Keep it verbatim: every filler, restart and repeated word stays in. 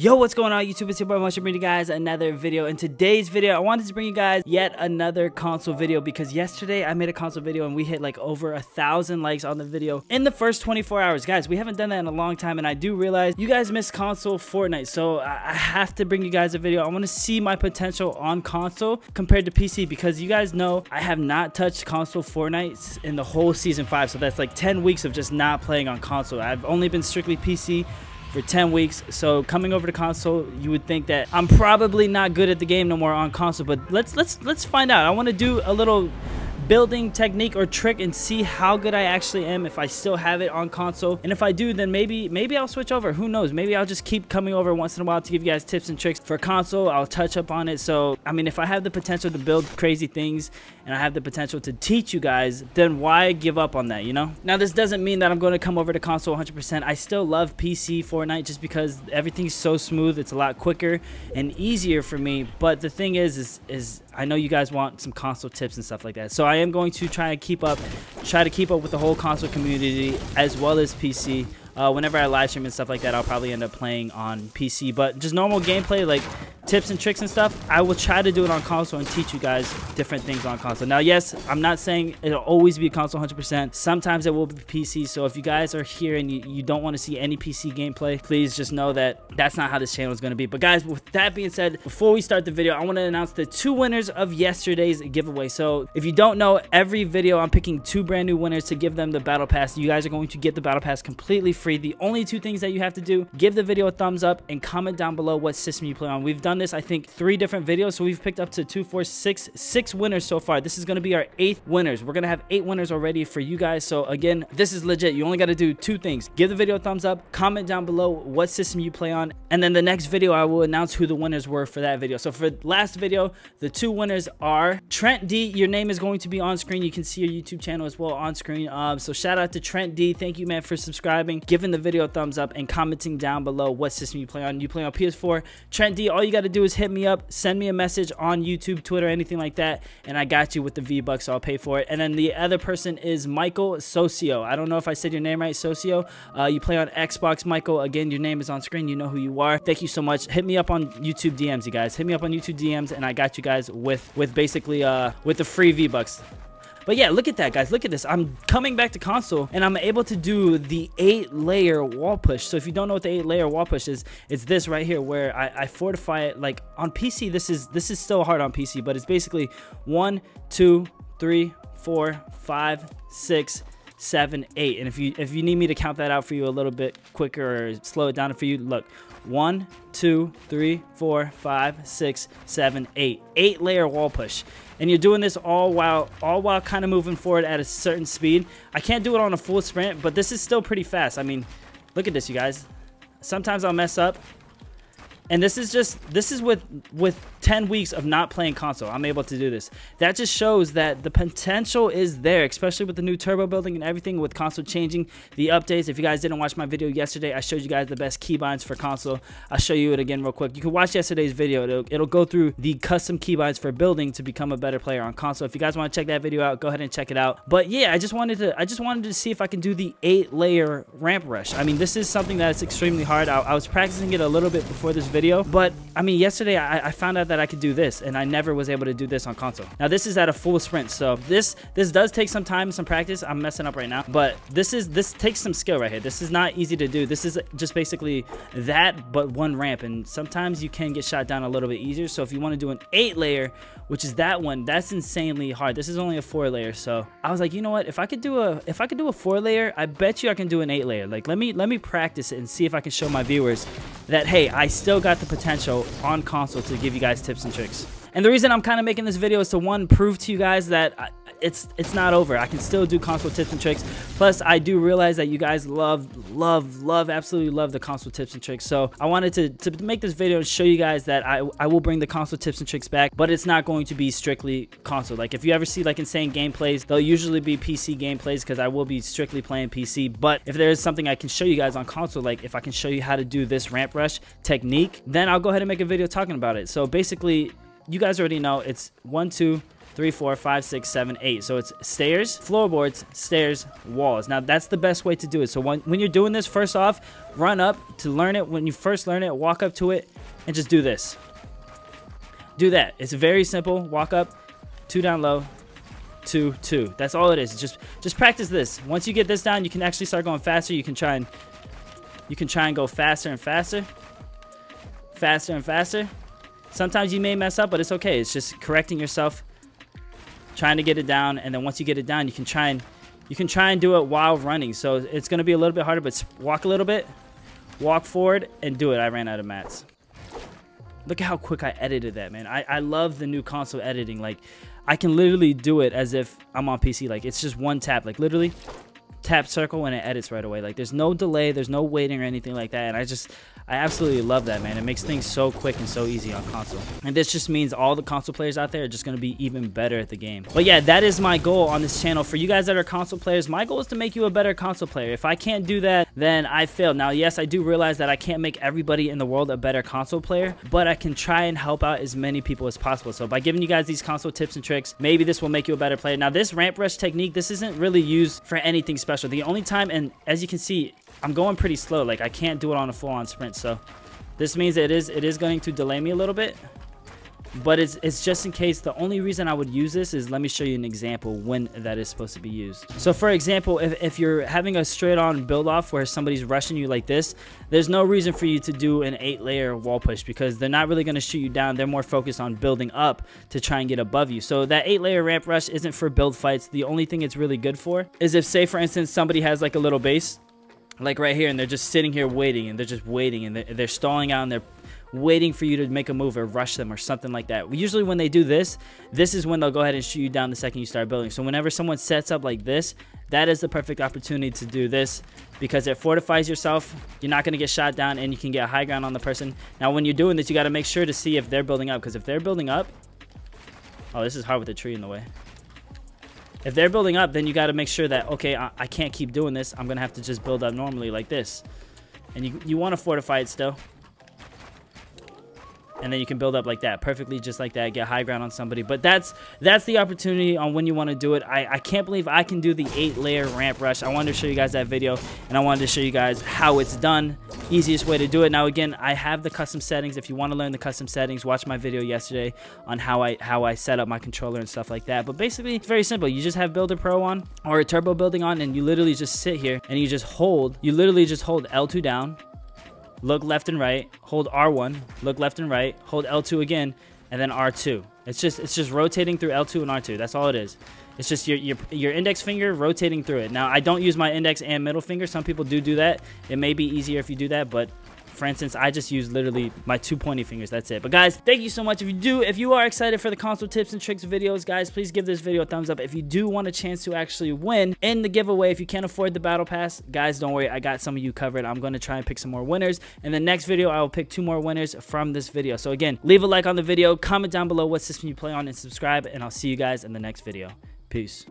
Yo, what's going on YouTube? It's your boy Moshe, bringing you guys another video. In today's video, I wanted to bring you guys yet another console video because yesterday I made a console video and we hit like over a thousand likes on the video in the first twenty-four hours. Guys, we haven't done that in a long time, and I do realize you guys miss console Fortnite, so I have to bring you guys a video. I want to see my potential on console compared to P C because you guys know I have not touched console Fortnite in the whole season five, so that's like ten weeks of just not playing on console. I've only been strictly P C for ten weeks, so coming over to console, you would think that I'm probably not good at the game no more on console, but let's let's let's find out. I want to do a little building technique or trick and see how good I actually am, if I still have it on console, and if I do, then maybe maybe I'll switch over. Who knows? Maybe I'll just keep coming over once in a while to give you guys tips and tricks for console. I'll touch up on it. So I mean, if I have the potential to build crazy things and I have the potential to teach you guys, then why give up on that, you know? Now this doesn't mean that I'm going to come over to console one hundred percent. I still love P C Fortnite just because everything's so smooth. It's a lot quicker and easier for me, but the thing is is is I know you guys want some console tips and stuff like that, so I am going to try and keep up, try to keep up with the whole console community as well as P C. Uh, whenever I live stream and stuff like that, I'll probably end up playing on P C, but just normal gameplay, like tips and tricks and stuff, I will try to do it on console and teach you guys different things on console. Now, yes, I'm not saying it'll always be console one hundred percent. Sometimes it will be P C, so if you guys are here and you, you don't want to see any P C gameplay, please just know that that's not how this channel is going to be. But guys, with that being said, before we start the video, I want to announce the two winners of yesterday's giveaway. So if you don't know, every video I'm picking two brand new winners to give them the battle pass. You guys are going to get the battle pass completely free. The only two things that you have to do, give the video a thumbs up and comment down below what system you play on. We've done this, I think, three different videos, so we've picked up to two, four, six, six winners so far. This is going to be our eighth winners. We're going to have eight winners already for you guys. So again, this is legit. You only got to do two things: give the video a thumbs up, comment down below what system you play on, and then the next video I will announce who the winners were for that video. So for last video, the two winners are Trent D. Your name is going to be on screen. You can see your YouTube channel as well on screen. Um, so shout out to Trent D. Thank you, man, for subscribing, giving the video a thumbs up, and commenting down below what system you play on. You play on P S four. Trent D, all you got to do is hit me up, send me a message on YouTube, Twitter, anything like that, and I got you with the V bucks, so I'll pay for it. And then the other person is Michael Socio. I don't know if I said your name right, Socio. Uh, you play on Xbox, Michael. Again, your name is on screen. You know who you are. Thank you so much. Hit me up on YouTube D Ms, you guys. Hit me up on YouTube D Ms, and I got you guys with, with basically uh, with the free V bucks. But yeah, look at that, guys. Look at this. I'm coming back to console, and I'm able to do the eight-layer wall push. So if you don't know what the eight-layer wall push is, it's this right here where I, I fortify it. Like on P C, this is this is still hard on P C, but it's basically one, two, three, four, five, six, seven, eight. And if you if you need me to count that out for you a little bit quicker or slow it down for you, look. One, two, three, four, five, six, seven, eight. Eight layer wall push. And you're doing this all while all while kind of moving forward at a certain speed. I can't do it on a full sprint, but this is still pretty fast. I mean, look at this, you guys. Sometimes I'll mess up. And this is just, this is with, with ten weeks of not playing console, I'm able to do this. That just shows that the potential is there, especially with the new turbo building and everything with console changing, the updates. If you guys didn't watch my video yesterday, I showed you guys the best keybinds for console. I'll show you it again real quick. You can watch yesterday's video. It'll, it'll go through the custom keybinds for building to become a better player on console. If you guys want to check that video out, go ahead and check it out. But yeah, I just wanted to, I just wanted to see if I can do the eight layer ramp rush. I mean, this is something that's extremely hard. I, I was practicing it a little bit before this video. Video, but I mean, yesterday I, I found out that I could do this, and I never was able to do this on console. Now this is at a full sprint, so this this does take some time, some practice. I'm messing up right now, but this is this takes some skill right here. This is not easy to do. This is just basically that, but one ramp, and sometimes you can get shot down a little bit easier. So if you want to do an eight layer, which is that one, that's insanely hard. This is only a four layer, so I was like, you know what? If I could do a if I could do a four layer, I bet you I can do an eight layer. Like let me let me practice it and see if I can show my viewers that hey, I still got the potential on console to give you guys tips and tricks. And the reason I'm kind of making this video is to, one, prove to you guys that I, it's it's not over. I can still do console tips and tricks. Plus, I do realize that you guys love, love, love, absolutely love the console tips and tricks. So I wanted to, to make this video and show you guys that I, I will bring the console tips and tricks back, but it's not going to be strictly console. Like if you ever see like insane gameplays, they'll usually be P C gameplays because I will be strictly playing P C. But if there is something I can show you guys on console, like if I can show you how to do this ramp rush technique, then I'll go ahead and make a video talking about it. So basically, you guys already know it's one, two, three, four, five, six, seven, eight. So it's stairs, floorboards, stairs, walls. Now that's the best way to do it. So when, when you're doing this, first off, run up to learn it. When you first learn it, walk up to it and just do this. Do that. It's very simple. Walk up, two down low, two, two. That's all it is. Just just practice this. Once you get this down, you can actually start going faster. You can try and you can try and go faster and faster. Faster and faster. Sometimes you may mess up, but it's okay. It's just correcting yourself, trying to get it down, and then once you get it down, you can try and you can try and do it while running. So it's going to be a little bit harder, but walk a little bit, walk forward, and do it. I ran out of mats. Look at how quick I edited that, man. I, I love the new console editing. Like, I can literally do it as if I'm on P C. Like, it's just one tap. Like, literally, tap circle, and it edits right away. Like, there's no delay. There's no waiting or anything like that. And I just, I absolutely love that, man. It makes things so quick and so easy on console. And this just means all the console players out there are just going to be even better at the game. But yeah, that is my goal on this channel. For you guys that are console players, my goal is to make you a better console player. If I can't do that, then I failed. Now, yes, I do realize that I can't make everybody in the world a better console player, but I can try and help out as many people as possible. So by giving you guys these console tips and tricks, maybe this will make you a better player. Now, this ramp rush technique, this isn't really used for anything special. Special. The only time, and as you can see, I'm going pretty slow. Like, I can't do it on a full-on sprint, so this means it is it is going to delay me a little bit, but it's it's just in case. The only reason I would use this is, let me show you an example when that is supposed to be used. So for example, if, if you're having a straight on build off where somebody's rushing you like this, there's no reason for you to do an eight layer wall push, because they're not really going to shoot you down. They're more focused on building up to try and get above you. So that eight layer ramp rush isn't for build fights. The only thing it's really good for is if, say for instance, somebody has like a little base like right here, and they're just sitting here waiting, and they're just waiting, and they're, they're stalling out, and they're waiting for you to make a move or rush them or something like that. Usually when they do this, this is when they'll go ahead and shoot you down the second you start building. So whenever someone sets up like this, that is the perfect opportunity to do this, because it fortifies yourself. You're not going to get shot down, and you can get high ground on the person. Now when you're doing this, you got to make sure to see if they're building up, because if they're building up, oh, this is hard with the tree in the way. If they're building up, then you got to make sure that, okay, I, I can't keep doing this. I'm going to have to just build up normally like this. And you, you want to fortify it still. And then you can build up like that, perfectly just like that, get high ground on somebody. But that's that's the opportunity on when you want to do it. I, I can't believe I can do the eight layer ramp rush. I wanted to show you guys that video, and I wanted to show you guys how it's done, easiest way to do it. Now again, I have the custom settings. If you want to learn the custom settings, watch my video yesterday on how I how I set up my controller and stuff like that. But basically, it's very simple. You just have Builder Pro on, or a Turbo Building on, and you literally just sit here and you just hold, you literally just hold L two down, look left and right, hold R one, look left and right, hold L two again, and then R two. It's just it's just rotating through L two and R two. That's all it is. It's just your, your, your index finger rotating through it. Now, I don't use my index and middle finger. Some people do do that. It may be easier if you do that, but for instance, I just use literally my two pointy fingers. That's it. But guys, thank you so much. If you do, if you are excited for the console tips and tricks videos, guys, please give this video a thumbs up. If you do want a chance to actually win in the giveaway, if you can't afford the battle pass, guys, don't worry. I got some of you covered. I'm going to try and pick some more winners. In the next video, I will pick two more winners from this video. So again, leave a like on the video, comment down below what system you play on, and subscribe, and I'll see you guys in the next video. Peace.